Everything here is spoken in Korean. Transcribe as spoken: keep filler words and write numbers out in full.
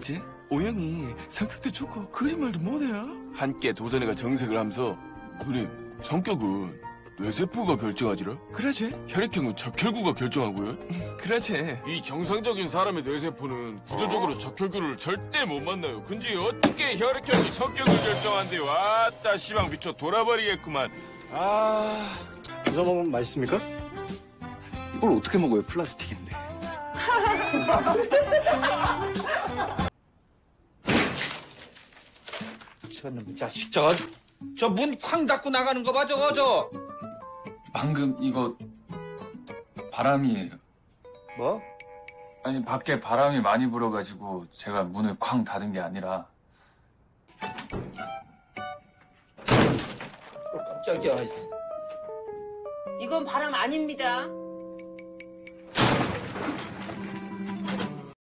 제 오영이 성격도 좋고 거짓말도 못해요. 함께 도선이가 정색을 하면서 누님 성격은 뇌세포가 결정하지라? 그러지. 혈액형은 적혈구가 결정하고요. 그러지. 이 정상적인 사람의 뇌세포는 구조적으로 어? 적혈구를 절대 못 만나요. 근데 어떻게 혈액형이 성격을 결정한대. 왔다 시방 미쳐 돌아버리겠구만. 아... 부서 먹으면 맛있습니까? 이걸 어떻게 먹어요? 플라스틱인데. 저놈 자식 저거 저 문 쾅 닫고 나가는 거 봐 저거 저. 방금 이거 바람이에요. 뭐? 아니 밖에 바람이 많이 불어가지고 제가 문을 쾅 닫은 게 아니라. 깜짝이야. 이건 바람 아닙니다.